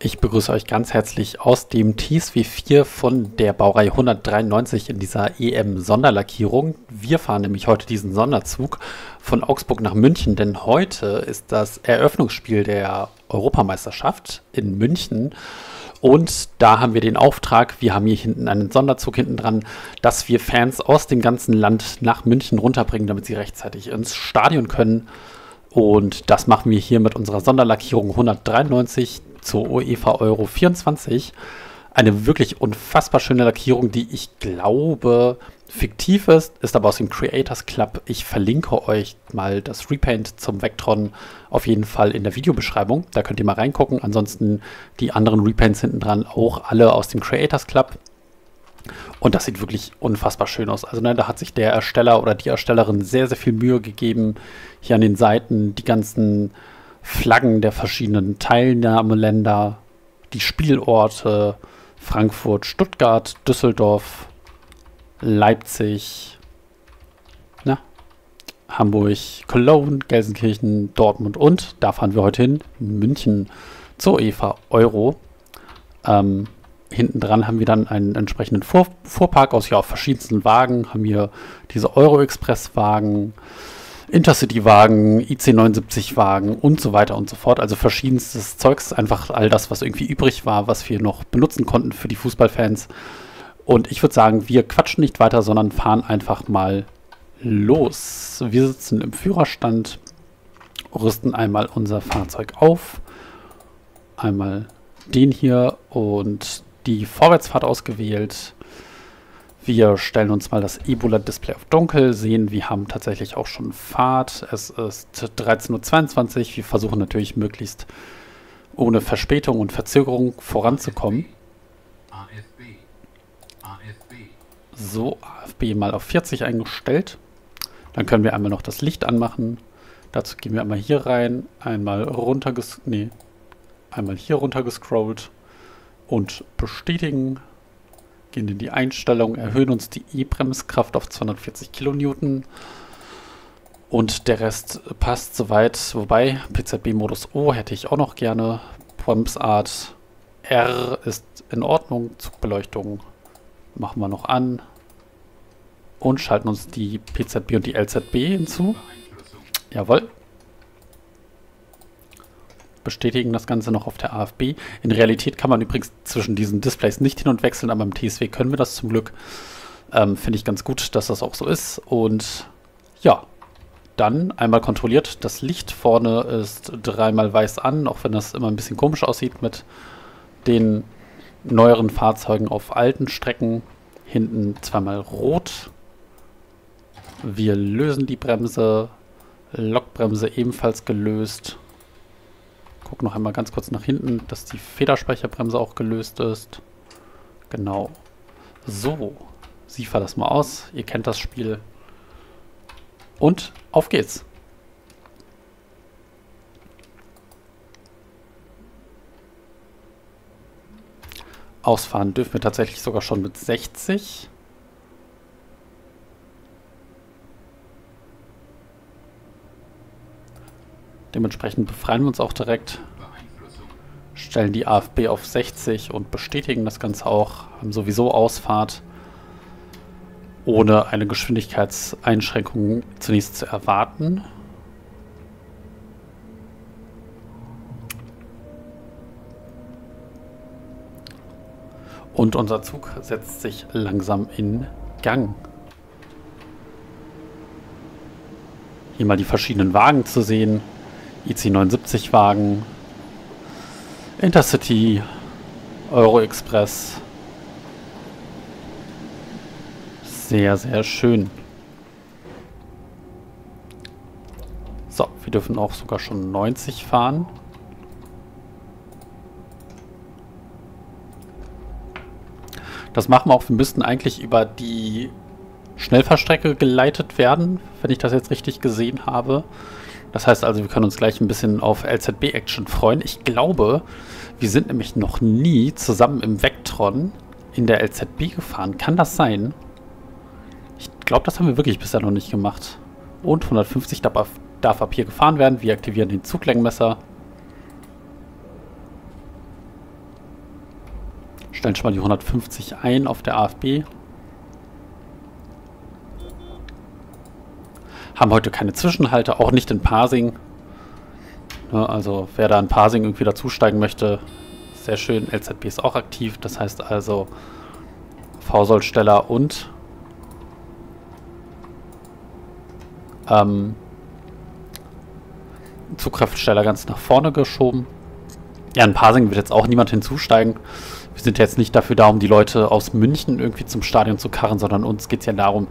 Ich begrüße euch ganz herzlich aus dem TSW4 von der Baureihe 193 in dieser EM-Sonderlackierung. Wir fahren nämlich heute diesen Sonderzug von Augsburg nach München, denn heute ist das Eröffnungsspiel der Europameisterschaft in München. Und da haben wir den Auftrag, wir haben hier hinten einen Sonderzug hinten dran, dass wir Fans aus dem ganzen Land nach München runterbringen, damit sie rechtzeitig ins Stadion können. Und das machen wir hier mit unserer Sonderlackierung 193 zur UEFA Euro 24. Eine wirklich unfassbar schöne Lackierung, die ich glaube fiktiv ist aber aus dem Creators Club. Ich verlinke euch mal das Repaint zum Vectron auf jeden Fall in der Videobeschreibung. Da könnt ihr mal reingucken. Ansonsten die anderen Repaints hinten dran auch alle aus dem Creators Club. Und das sieht wirklich unfassbar schön aus. Also ne, da hat sich der Ersteller oder die Erstellerin sehr, sehr viel Mühe gegeben. Hier an den Seiten die ganzen Flaggen der verschiedenen Teilnahmeländer, die Spielorte, Frankfurt, Stuttgart, Düsseldorf, Leipzig, na, Hamburg, Cologne, Gelsenkirchen, Dortmund und, da fahren wir heute hin, München zur UEFA Euro. Hinten dran haben wir dann einen entsprechenden Vorpark aus ja, verschiedensten Wagen. Haben hier diese Euro-Express-Wagen, Intercity-Wagen, IC79-Wagen und so weiter und so fort. Also verschiedenstes Zeugs, einfach all das, was irgendwie übrig war, was wir noch benutzen konnten für die Fußballfans. Und ich würde sagen, wir quatschen nicht weiter, sondern fahren einfach mal los. Wir sitzen im Führerstand, rüsten einmal unser Fahrzeug auf, einmal den hier und die Vorwärtsfahrt ausgewählt. Wir stellen uns mal das Ebola-Display auf Dunkel, sehen, wir haben tatsächlich auch schon Fahrt. Es ist 13:22 Uhr. Wir versuchen natürlich möglichst ohne Verspätung und Verzögerung voranzukommen. So, AFB mal auf 40 eingestellt. Dann können wir einmal noch das Licht anmachen. Dazu gehen wir einmal hier rein, einmal hier runter gescrollt und bestätigen. Gehen in die Einstellung, erhöhen uns die E-Bremskraft auf 240 kN und der Rest passt soweit. Wobei PZB-Modus O hätte ich auch noch gerne. Bremsart R ist in Ordnung. Zugbeleuchtung machen wir noch an und schalten uns die PZB und die LZB hinzu. Jawohl. Bestätigen das Ganze noch auf der AFB. In Realität kann man übrigens zwischen diesen Displays nicht hin und wechseln, aber im TSW können wir das zum Glück. Finde ich ganz gut, dass das auch so ist. Und ja, dann einmal kontrolliert. Das Licht vorne ist dreimal weiß an, auch wenn das immer ein bisschen komisch aussieht mit den neueren Fahrzeugen auf alten Strecken. Hinten zweimal rot. Wir lösen die Bremse. Lokbremse ebenfalls gelöst. Guck noch einmal ganz kurz nach hinten, dass die Federspeicherbremse auch gelöst ist. Genau. So, Sifa das mal aus. Ihr kennt das Spiel. Und auf geht's. Ausfahren dürfen wir tatsächlich sogar schon mit 60. Dementsprechend befreien wir uns auch direkt, stellen die AFB auf 60 und bestätigen das Ganze auch, haben sowieso Ausfahrt, ohne eine Geschwindigkeitseinschränkung zunächst zu erwarten. Und unser Zug setzt sich langsam in Gang. Hier mal die verschiedenen Wagen zu sehen. IC79-Wagen, Intercity, Euro-Express. Sehr, sehr schön. So, wir dürfen auch sogar schon 90 fahren. Das machen wir auch. Wir müssten eigentlich über die Schnellfahrstrecke geleitet werden, wenn ich das jetzt richtig gesehen habe. Das heißt also, wir können uns gleich ein bisschen auf LZB-Action freuen. Ich glaube, wir sind nämlich noch nie zusammen im Vectron in der LZB gefahren. Kann das sein? Ich glaube, das haben wir wirklich bisher noch nicht gemacht. Und 150 darf ab hier gefahren werden. Wir aktivieren den Zuglängenmesser. Stellen schon mal die 150 ein auf der AFB. Haben heute keine Zwischenhalte, auch nicht in Parsing. Also wer da in Parsing irgendwie dazusteigen möchte, sehr schön. LZP ist auch aktiv, das heißt also V-Sollsteller und Zugkraftsteller ganz nach vorne geschoben. Ja, in Parsing wird jetzt auch niemand hinzusteigen. Wir sind jetzt nicht dafür da, um die Leute aus München irgendwie zum Stadion zu karren, sondern uns geht es ja darum,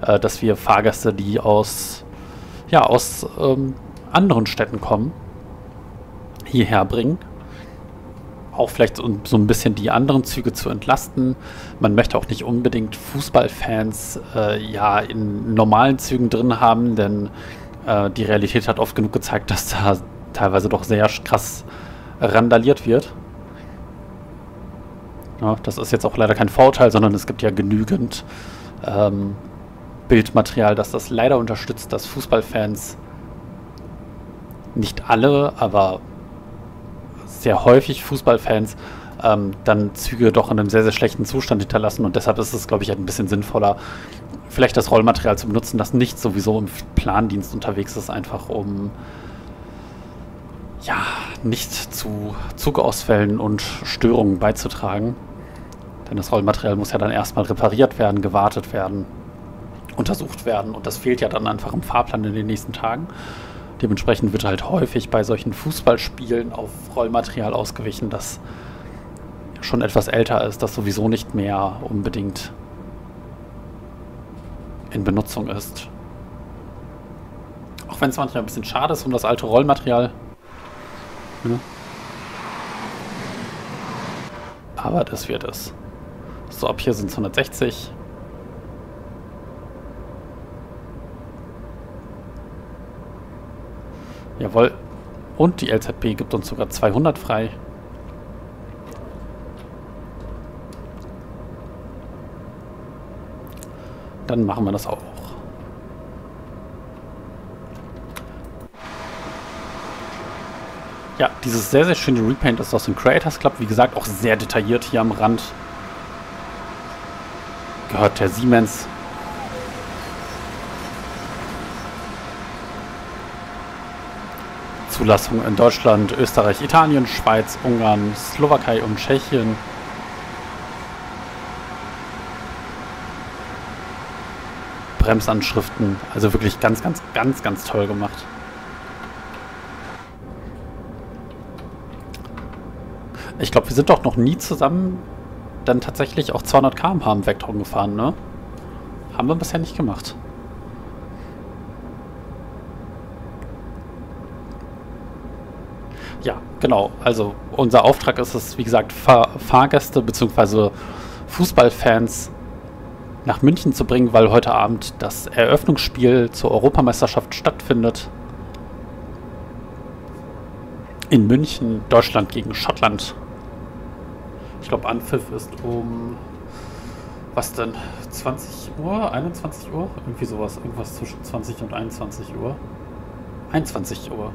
dass wir Fahrgäste, die aus anderen Städten kommen, hierher bringen. Auch vielleicht so ein bisschen die anderen Züge zu entlasten. Man möchte auch nicht unbedingt Fußballfans in normalen Zügen drin haben, denn die Realität hat oft genug gezeigt, dass da teilweise doch sehr krass randaliert wird. Ja, das ist jetzt auch leider kein Vorteil, sondern es gibt ja genügend Bildmaterial, dass das leider unterstützt, dass Fußballfans, nicht alle, aber sehr häufig Fußballfans, dann Züge doch in einem sehr, sehr schlechten Zustand hinterlassen, und deshalb ist es, glaube ich, ein bisschen sinnvoller, vielleicht das Rollmaterial zu benutzen, das nicht sowieso im Plandienst unterwegs ist, einfach um ja, nicht zu Zugausfällen und Störungen beizutragen. Denn das Rollmaterial muss ja dann erstmal repariert werden, gewartet werden, untersucht werden, und das fehlt ja dann einfach im Fahrplan in den nächsten Tagen. Dementsprechend wird halt häufig bei solchen Fußballspielen auf Rollmaterial ausgewichen, das schon etwas älter ist, das sowieso nicht mehr unbedingt in Benutzung ist. Auch wenn es manchmal ein bisschen schade ist um das alte Rollmaterial. Ja. Aber das wird es. So, ab hier sind es 160. Jawohl. Und die LZP gibt uns sogar 200 frei. Dann machen wir das auch. Ja, dieses sehr, sehr schöne Repaint ist aus dem Creators Club. Wie gesagt, auch sehr detailliert hier am Rand. Gehört der Siemens. Zulassung in Deutschland, Österreich, Italien, Schweiz, Ungarn, Slowakei und Tschechien. Bremsanschriften, also wirklich ganz, ganz, ganz, ganz toll gemacht. Ich glaube, wir sind doch noch nie zusammen dann tatsächlich auch 200 km/h im Vectron gefahren, ne? Haben wir bisher nicht gemacht. Ja, genau. Also unser Auftrag ist es, wie gesagt, Fahrgäste bzw. Fußballfans nach München zu bringen, weil heute Abend das Eröffnungsspiel zur Europameisterschaft stattfindet. In München, Deutschland gegen Schottland. Ich glaube, Anpfiff ist um, was denn, 20 Uhr, 21 Uhr? Irgendwie sowas, irgendwas zwischen 20 und 21 Uhr. 21 Uhr.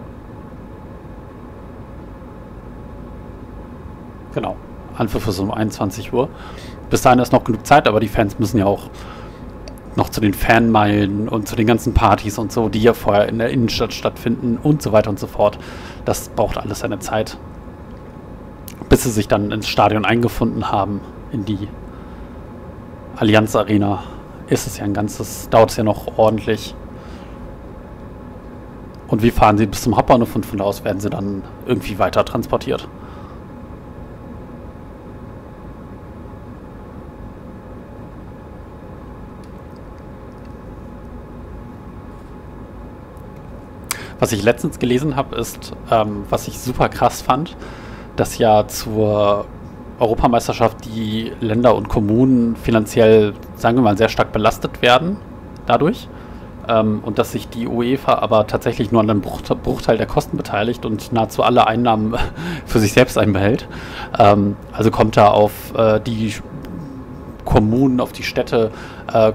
Genau, Anpfiff ist um 21 Uhr. Bis dahin ist noch genug Zeit, aber die Fans müssen ja auch noch zu den Fanmeilen und zu den ganzen Partys und so, die ja vorher in der Innenstadt stattfinden und so weiter und so fort. Das braucht alles seine Zeit, bis sie sich dann ins Stadion eingefunden haben, in die Allianz Arena. Ist es ja ein ganzes, dauert es ja noch ordentlich. Und wie fahren sie bis zum Hauptbahnhof, und von da aus werden sie dann irgendwie weiter transportiert. Was ich letztens gelesen habe, ist, was ich super krass fand, dass ja zur Europameisterschaft die Länder und Kommunen finanziell, sagen wir mal, sehr stark belastet werden dadurch, und dass sich die UEFA aber tatsächlich nur an einem Bruchteil der Kosten beteiligt und nahezu alle Einnahmen für sich selbst einbehält. Also kommt da auf die Kommunen, auf die Städte,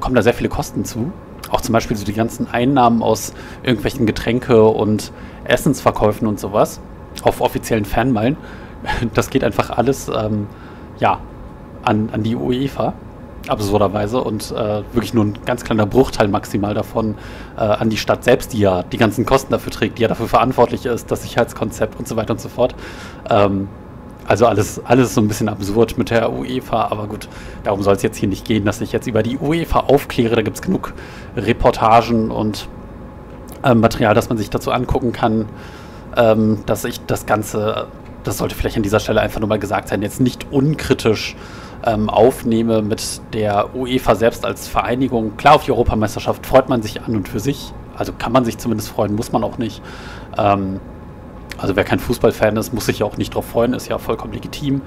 kommen da sehr viele Kosten zu. Auch zum Beispiel so die ganzen Einnahmen aus irgendwelchen Getränke- und Essensverkäufen und sowas auf offiziellen Fanmeilen. Das geht einfach alles, an die UEFA, absurderweise, und wirklich nur ein ganz kleiner Bruchteil maximal davon an die Stadt selbst, die ja die ganzen Kosten dafür trägt, die ja dafür verantwortlich ist, das Sicherheitskonzept und so weiter und so fort. Also alles so ein bisschen absurd mit der UEFA, aber gut, darum soll es jetzt hier nicht gehen, dass ich jetzt über die UEFA aufkläre. Da gibt es genug Reportagen und Material, das man sich dazu angucken kann, dass ich das Ganze, das sollte vielleicht an dieser Stelle einfach nur mal gesagt sein, jetzt nicht unkritisch aufnehme mit der UEFA selbst als Vereinigung. Klar, auf die Europameisterschaft freut man sich an und für sich, also kann man sich zumindest freuen, muss man auch nicht. Also wer kein Fußballfan ist, muss sich ja auch nicht drauf freuen, ist ja vollkommen legitim.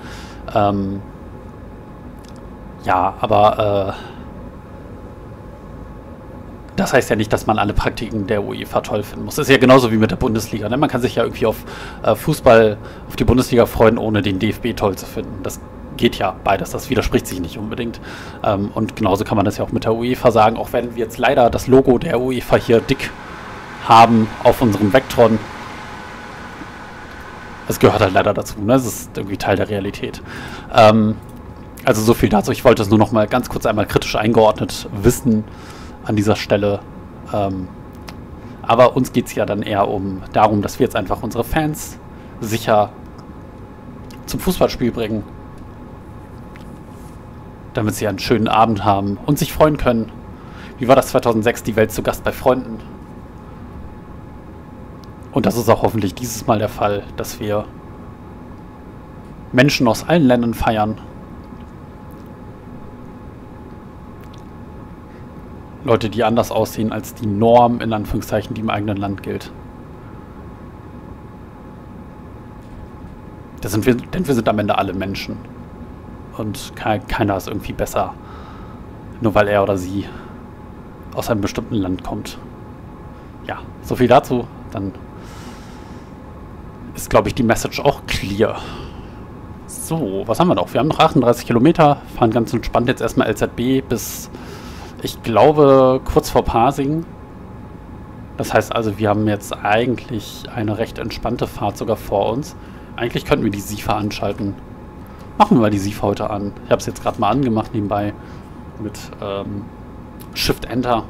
Ja, aber das heißt ja nicht, dass man alle Praktiken der UEFA toll finden muss. Das ist ja genauso wie mit der Bundesliga, ne? Man kann sich ja irgendwie auf Fußball, auf die Bundesliga freuen, ohne den DFB toll zu finden. Das geht ja beides, das widerspricht sich nicht unbedingt. Und genauso kann man das ja auch mit der UEFA sagen, auch wenn wir jetzt leider das Logo der UEFA hier dick haben auf unserem Vectron. Das gehört halt leider dazu, ne? Das ist irgendwie Teil der Realität. Also so viel dazu. Ich wollte es nur noch mal ganz kurz einmal kritisch eingeordnet wissen an dieser Stelle. Aber uns geht es ja dann eher darum, dass wir jetzt einfach unsere Fans sicher zum Fußballspiel bringen, damit sie einen schönen Abend haben und sich freuen können. Wie war das 2006, die Welt zu Gast bei Freunden? Und das ist auch hoffentlich dieses Mal der Fall, dass wir Menschen aus allen Ländern feiern. Leute, die anders aussehen als die Norm, in Anführungszeichen, die im eigenen Land gilt. Das sind wir, denn wir sind am Ende alle Menschen. Und keiner ist irgendwie besser, nur weil er oder sie aus einem bestimmten Land kommt. Ja, so viel dazu. Dann ist, glaube ich, die Message auch clear. So, was haben wir noch? Wir haben noch 38 Kilometer, fahren ganz entspannt jetzt erstmal LZB bis, ich glaube, kurz vor Pasing. Das heißt also, wir haben jetzt eigentlich eine recht entspannte Fahrt sogar vor uns. Eigentlich könnten wir die Sifa anschalten. Machen wir mal die Sifa heute an. Ich habe es jetzt gerade mal angemacht nebenbei mit Shift-Enter.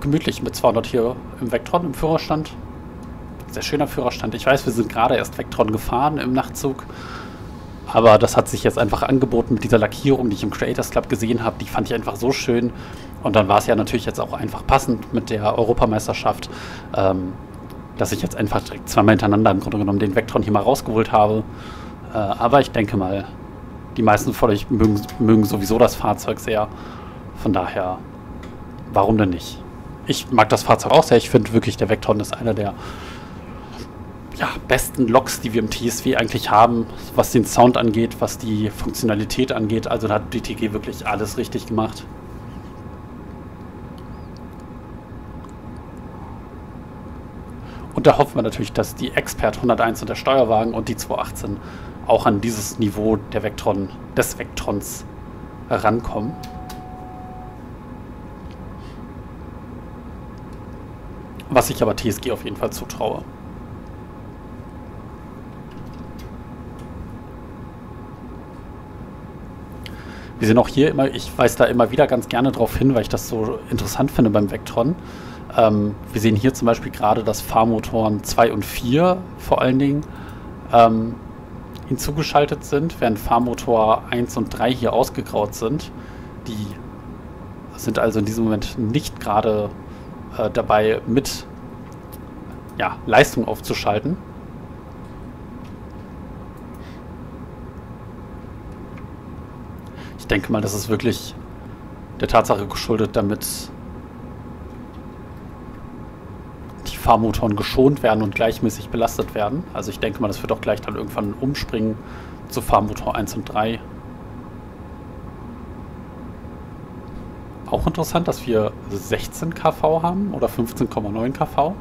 Gemütlich mit 200 hier im Vectron, im Führerstand. Sehr schöner Führerstand. Ich weiß, wir sind gerade erst Vectron gefahren im Nachtzug. Aber das hat sich jetzt einfach angeboten mit dieser Lackierung, die ich im Creators Club gesehen habe. Die fand ich einfach so schön. Und dann war es ja natürlich jetzt auch einfach passend mit der Europameisterschaft, dass ich jetzt einfach direkt zweimal hintereinander im Grunde genommen den Vectron hier mal rausgeholt habe. Aber ich denke mal, die meisten von euch mögen sowieso das Fahrzeug sehr. Von daher, warum denn nicht? Ich mag das Fahrzeug auch sehr. Ich finde wirklich, der Vectron ist einer der besten Loks, die wir im TSW eigentlich haben, was den Sound angeht, was die Funktionalität angeht. Also da hat DTG wirklich alles richtig gemacht. Und da hoffen wir natürlich, dass die Expert 101 und der Steuerwagen und die 218 auch an dieses Niveau der des Vectrons rankommen. Was ich aber TSG auf jeden Fall zutraue. Wir sehen auch hier immer, ich weise da immer wieder ganz gerne drauf hin, weil ich das so interessant finde beim Vectron. Wir sehen hier zum Beispiel gerade, dass Fahrmotoren 2 und 4 vor allen Dingen hinzugeschaltet sind, während Fahrmotor 1 und 3 hier ausgegraut sind. Die sind also in diesem Moment nicht gerade dabei mit Leistung aufzuschalten. Ich denke mal, das ist wirklich der Tatsache geschuldet, damit die Fahrmotoren geschont werden und gleichmäßig belastet werden. Also ich denke mal, das wird auch gleich dann irgendwann umspringen zu Fahrmotor 1 und 3. Auch interessant, dass wir 16 kV haben oder 15,9 kV.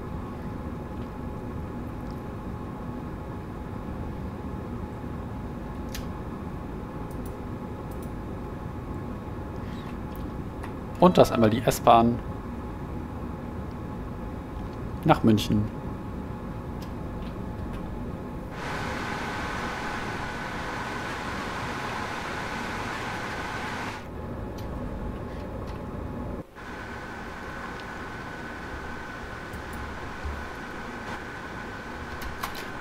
Und das einmal die S-Bahn nach München.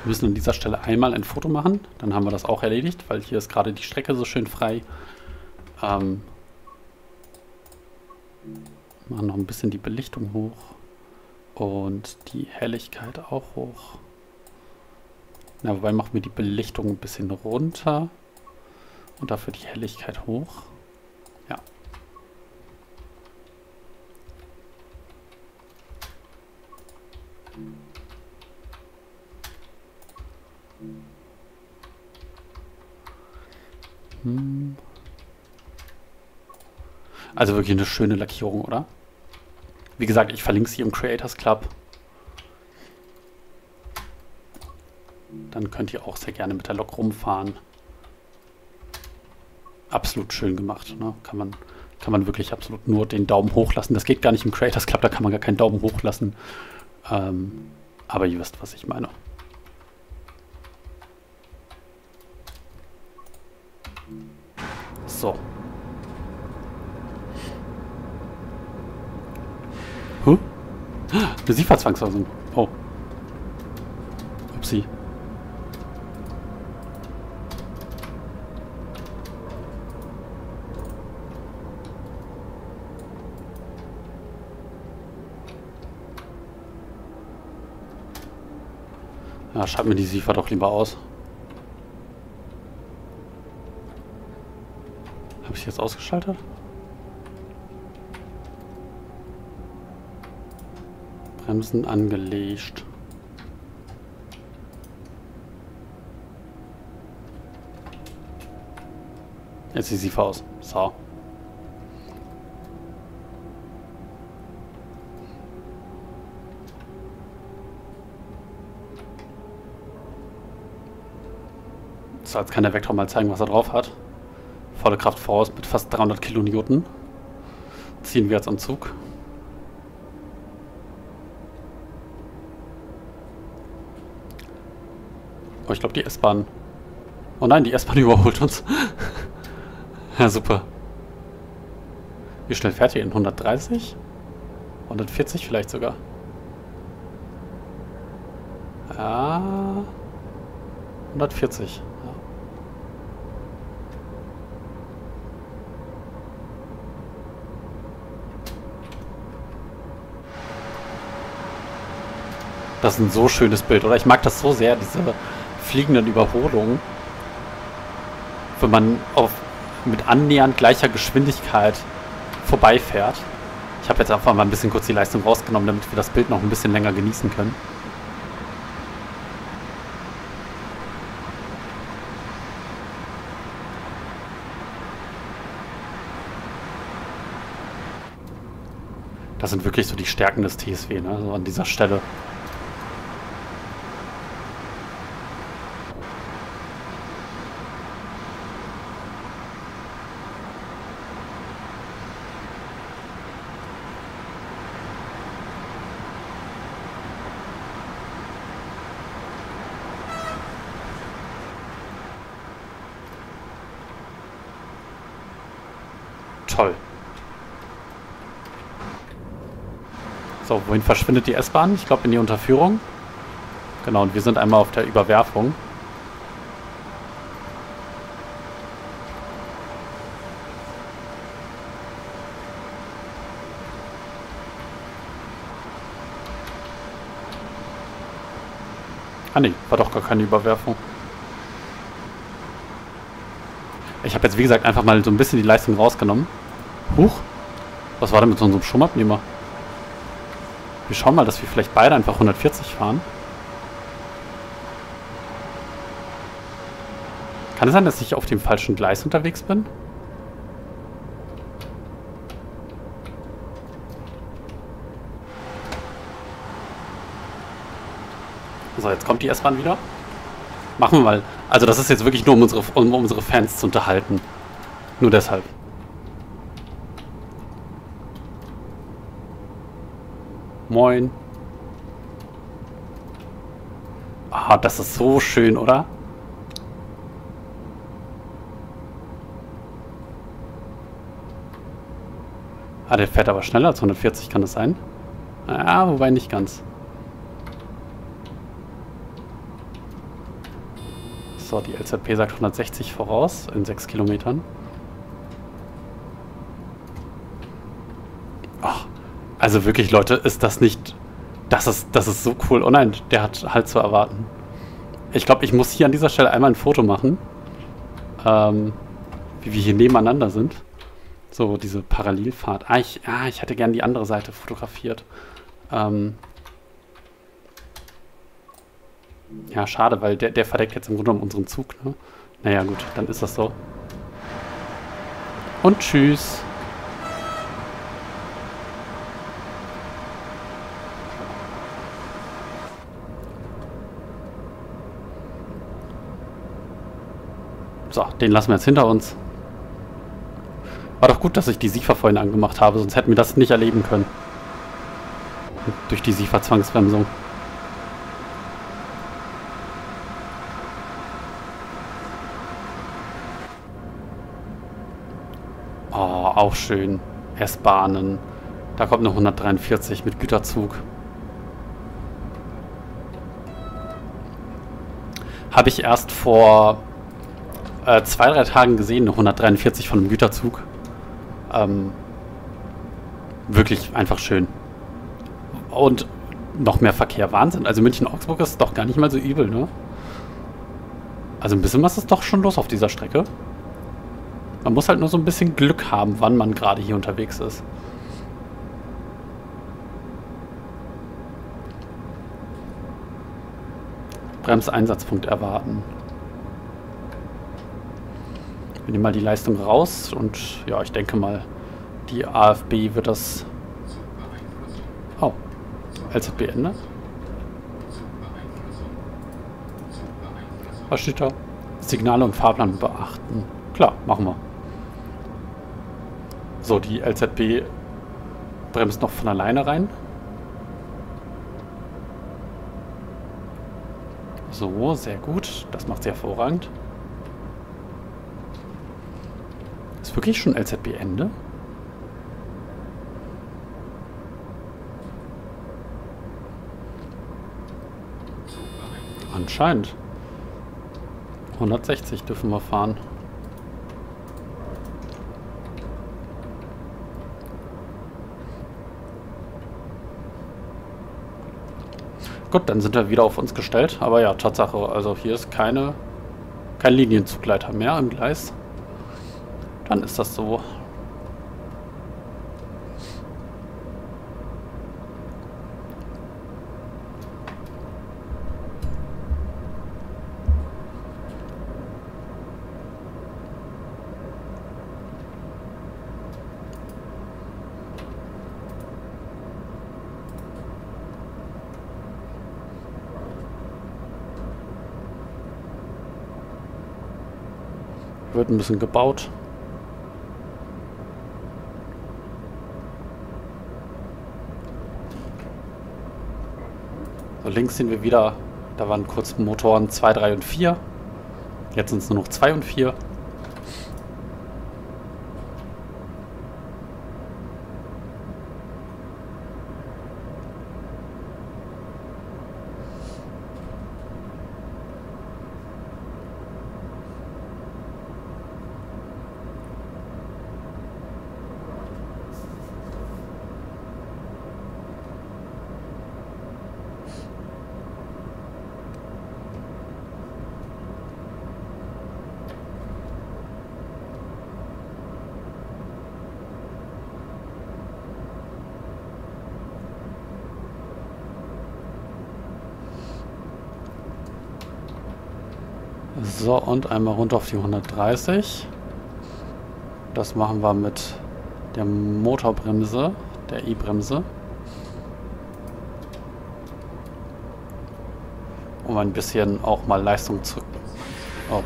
Wir müssen an dieser Stelle einmal ein Foto machen, dann haben wir das auch erledigt, weil hier ist gerade die Strecke so schön frei. Machen noch ein bisschen die Belichtung hoch und die Helligkeit auch hoch. Na, wobei machen wir die Belichtung ein bisschen runter und dafür die Helligkeit hoch. Ja. Also wirklich eine schöne Lackierung, oder? Wie gesagt, ich verlinke sie im Creators Club. Dann könnt ihr auch sehr gerne mit der Lok rumfahren. Absolut schön gemacht, ne? Kann man wirklich absolut nur den Daumen hoch lassen. Das geht gar nicht im Creators Club, da kann man gar keinen Daumen hoch lassen. Aber ihr wisst, was ich meine. So. Huh? Eine Sifa-Zwangsweisung. Oh. Upsi. Ja, schreibt mir die Sifa doch lieber aus. Habe ich jetzt ausgeschaltet? Bremsen angelegt. Jetzt ist sie aus. So. So, jetzt kann der Vectron mal zeigen, was er drauf hat. Volle Kraft voraus mit fast 300 Kilonewton. Ziehen wir jetzt am Zug. Oh, ich glaube die S-Bahn. Oh nein, die S-Bahn überholt uns. Ja, super. Wie schnell fährt ihr in 130? 140 vielleicht sogar. Ja. 140. Das ist ein so schönes Bild, oder? Ich mag das so sehr, diese fliegenden Überholungen. Wenn man mit annähernd gleicher Geschwindigkeit vorbeifährt. Ich habe jetzt einfach mal ein bisschen kurz die Leistung rausgenommen, damit wir das Bild noch ein bisschen länger genießen können. Das sind wirklich so die Stärken des TSW, ne? So an dieser Stelle. So, wohin verschwindet die S-Bahn? Ich glaube in die Unterführung. Genau, und wir sind einmal auf der Überwerfung. Ah ne, war doch gar keine Überwerfung. Ich habe jetzt wie gesagt einfach mal so ein bisschen die Leistung rausgenommen. Huch, was war denn mit unserem Schumabnehmer? Wir schauen mal, dass wir vielleicht beide einfach 140 fahren. Kann es sein, dass ich auf dem falschen Gleis unterwegs bin? So, jetzt kommt die S-Bahn wieder. Machen wir mal. Also das ist jetzt wirklich nur, um unsere Fans zu unterhalten. Nur deshalb. Moin. Oh, das ist so schön, oder? Ah, der fährt aber schneller als 140, kann das sein? Ah, wobei nicht ganz. So, die LZP sagt 160 voraus in 6 Kilometern. Ach, also wirklich, Leute, ist das nicht... Das ist so cool. Oh nein, der hat halt zu erwarten. Ich glaube, ich muss hier an dieser Stelle einmal ein Foto machen. Wie wir hier nebeneinander sind. So, diese Parallelfahrt. Ich hätte gern die andere Seite fotografiert. Ja, schade, weil der verdeckt jetzt im Grunde genommen unseren Zug. Ne? Naja, gut, dann ist das so. Und tschüss. So, den lassen wir jetzt hinter uns. War doch gut, dass ich die Sifa vorhin angemacht habe, sonst hätten wir das nicht erleben können. Durch die Sifa-Zwangsbremsung. Oh, auch schön. S-Bahnen. Da kommt noch 143 mit Güterzug. Habe ich erst vor 2, 3 Tagen gesehen, eine 143 von einem Güterzug. Wirklich einfach schön. Und noch mehr Verkehr, Wahnsinn. Also München-Augsburg ist doch gar nicht mal so übel, ne? Also ein bisschen was ist doch schon los auf dieser Strecke. Man muss halt nur so ein bisschen Glück haben, wann man gerade hier unterwegs ist. Bremseinsatzpunkt erwarten. Wir nehmen mal die Leistung raus und ja, ich denke mal, die AFB wird das... Oh, LZB ändert. Was steht da? Signale und Fahrplan beachten. Klar, machen wir. So, die LZB bremst noch von alleine rein. So, sehr gut. Das macht sie hervorragend. Ist wirklich schon LZB-Ende? Anscheinend. 160 dürfen wir fahren. Gut, dann sind wir wieder auf uns gestellt. Aber ja, Tatsache, also hier ist kein Linienzugleiter mehr im Gleis. Dann ist das so. Wird ein bisschen gebaut. Links sehen wir wieder, da waren kurz Motoren 2, 3 und 4. Jetzt sind es nur noch 2 und 4. So, und einmal runter auf die 130. Das machen wir mit der Motorbremse, der E-Bremse. Um ein bisschen auch mal Leistung zu... Oh.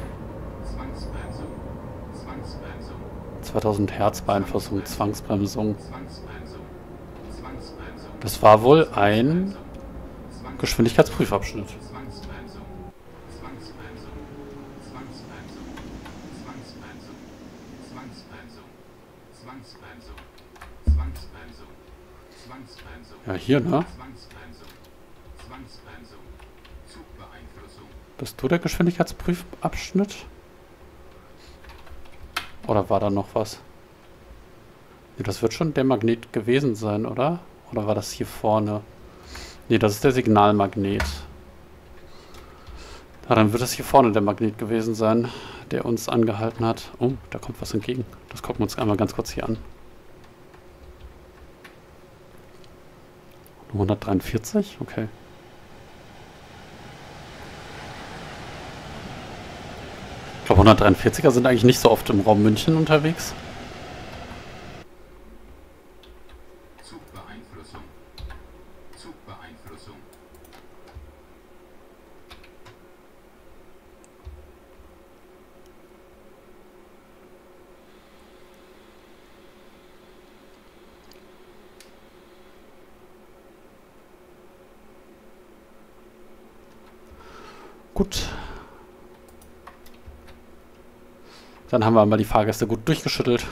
2000 Hertz Beeinflussung, Zwangsbremsung. Das war wohl ein Geschwindigkeitsprüfabschnitt. Ja, hier, ne? Bist du der Geschwindigkeitsprüfabschnitt? Oder war da noch was? Ne, das wird schon der Magnet gewesen sein, oder? Oder war das hier vorne? Ne, das ist der Signalmagnet. Ja, dann wird das hier vorne der Magnet gewesen sein, der uns angehalten hat. Oh, da kommt was entgegen. Das gucken wir uns einmal ganz kurz hier an. 143? Okay. Ich glaube, 143er sind eigentlich nicht so oft im Raum München unterwegs. Zugbeeinflussung. Zugbeeinflussung. Gut. Dann haben wir mal die Fahrgäste gut durchgeschüttelt.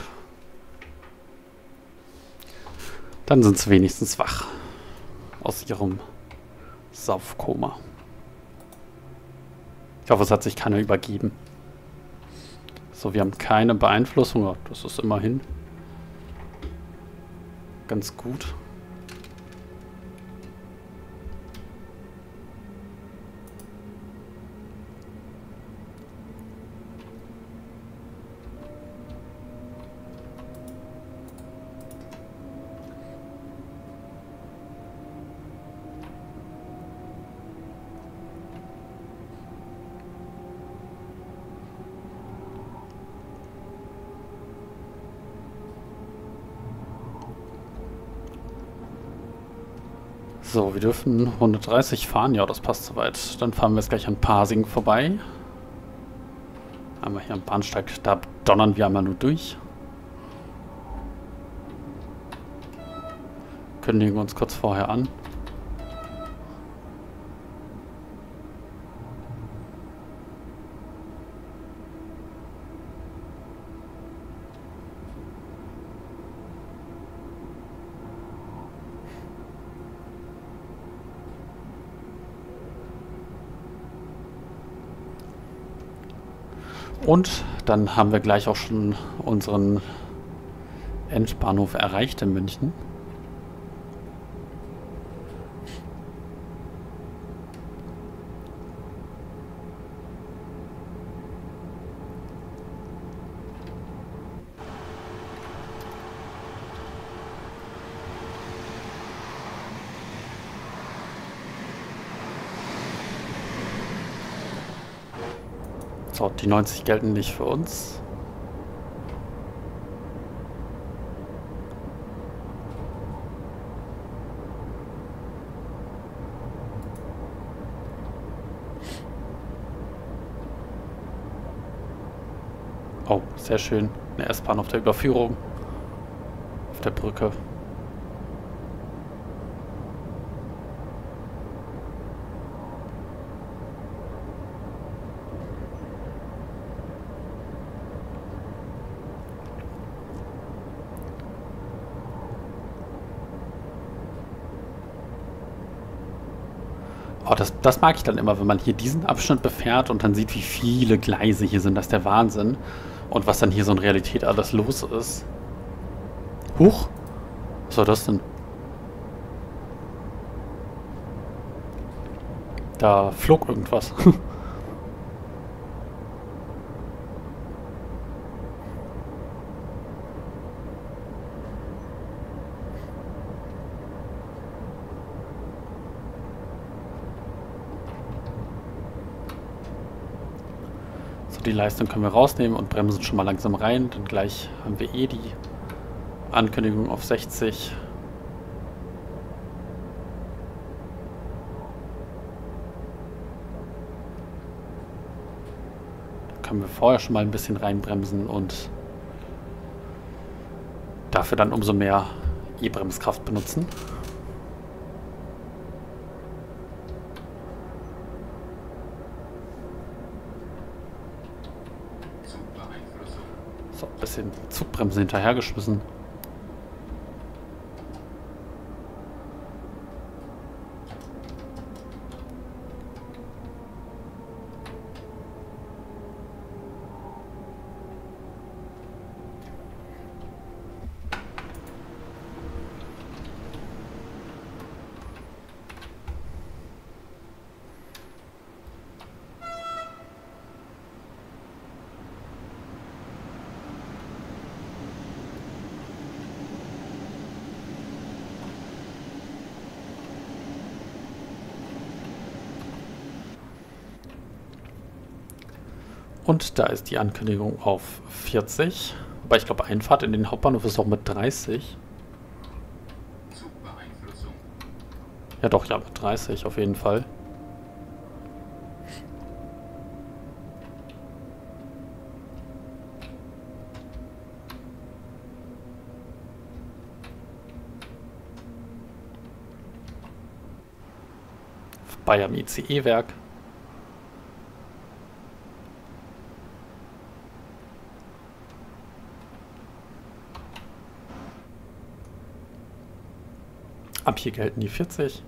Dann sind sie wenigstens wach. Aus ihrem Saufkoma. Ich hoffe, es hat sich keiner übergeben. So, wir haben keine Beeinflussung. Das ist immerhin ganz gut. So, wir dürfen 130 fahren. Ja, das passt soweit. Dann fahren wir jetzt gleich an Pasing vorbei. Einmal hier am Bahnsteig. Da donnern wir einmal nur durch. Kündigen uns kurz vorher an. Und dann haben wir gleich auch schon unseren Endbahnhof erreicht in München. So, die 90 gelten nicht für uns. Oh, sehr schön. Eine S-Bahn auf der Überführung. Auf der Brücke. Oh, das mag ich dann immer, wenn man hier diesen Abschnitt befährt und dann sieht, wie viele Gleise hier sind. Das ist der Wahnsinn. Und was dann hier so in Realität alles los ist. Huch! Was war das denn? Da flog irgendwas. Die Leistung können wir rausnehmen und bremsen schon mal langsam rein. Dann gleich haben wir eh die Ankündigung auf 60. Da können wir vorher schon mal ein bisschen reinbremsen und dafür dann umso mehr E-Bremskraft benutzen. Bisschen Zugbremse hinterhergeschmissen. Und da ist die Ankündigung auf 40. Aber ich glaube, Einfahrt in den Hauptbahnhof ist auch mit 30. Ja doch, ja, mit 30 auf jeden Fall. Bei am ICE-Werk. Ab hier gelten die 40.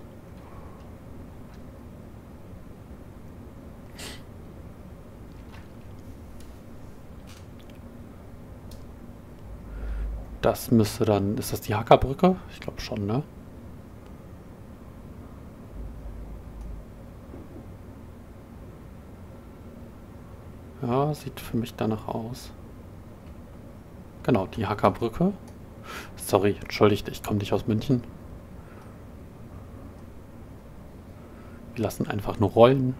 Das müsste dann... Ist das die Hackerbrücke? Ich glaube schon, ne? Ja, sieht für mich danach aus. Genau, die Hackerbrücke. Sorry, entschuldigt, ich komme nicht aus München. Wir lassen einfach nur rollen.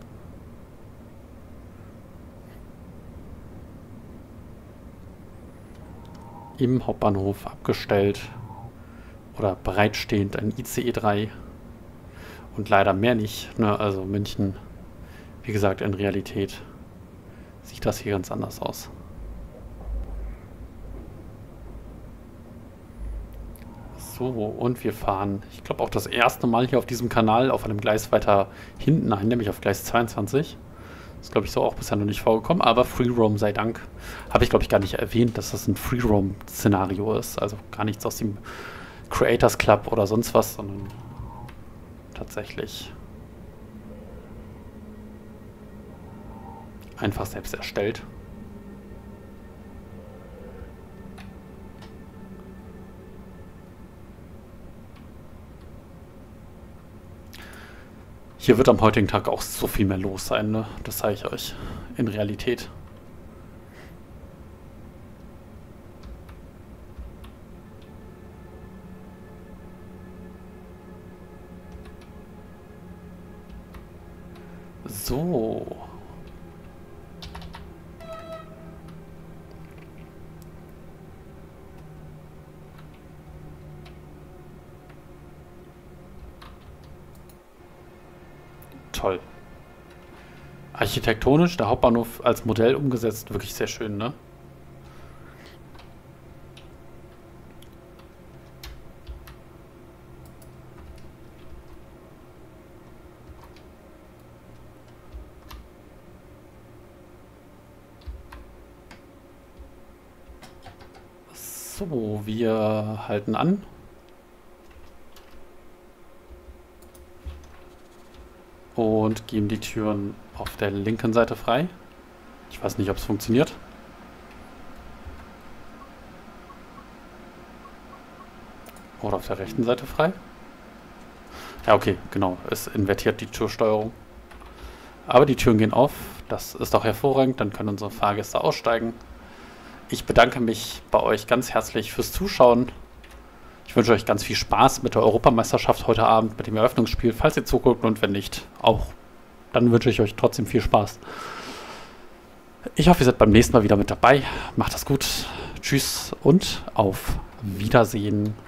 Im Hauptbahnhof abgestellt oder bereitstehend ein ICE 3 und leider mehr nicht. Ne? Also München, wie gesagt, in Realität sieht das hier ganz anders aus. So, und wir fahren, ich glaube auch das erste Mal hier auf diesem Kanal auf einem Gleis weiter hinten ein, nämlich auf Gleis 22. Das ist, glaube ich, so auch bisher noch nicht vorgekommen, aber Free-Roam sei Dank. Habe ich, glaube ich, gar nicht erwähnt, dass das ein Free-Roam-Szenario ist. Also gar nichts aus dem Creators Club oder sonst was, sondern tatsächlich einfach selbst erstellt. Hier wird am heutigen Tag auch so viel mehr los sein, ne? Das zeige ich euch in Realität. So. Toll. Architektonisch, der Hauptbahnhof als Modell umgesetzt, wirklich sehr schön, ne? So, wir halten an. Und geben die Türen auf der linken Seite frei. Ich weiß nicht, ob es funktioniert. Oder auf der rechten Seite frei. Ja, okay, genau. Es invertiert die Türsteuerung. Aber die Türen gehen auf. Das ist doch hervorragend. Dann können unsere Fahrgäste aussteigen. Ich bedanke mich bei euch ganz herzlich fürs Zuschauen. Ich wünsche euch ganz viel Spaß mit der Europameisterschaft heute Abend, mit dem Eröffnungsspiel, falls ihr zuguckt, und wenn nicht, auch, dann wünsche ich euch trotzdem viel Spaß. Ich hoffe, ihr seid beim nächsten Mal wieder mit dabei. Macht das gut. Tschüss und auf Wiedersehen.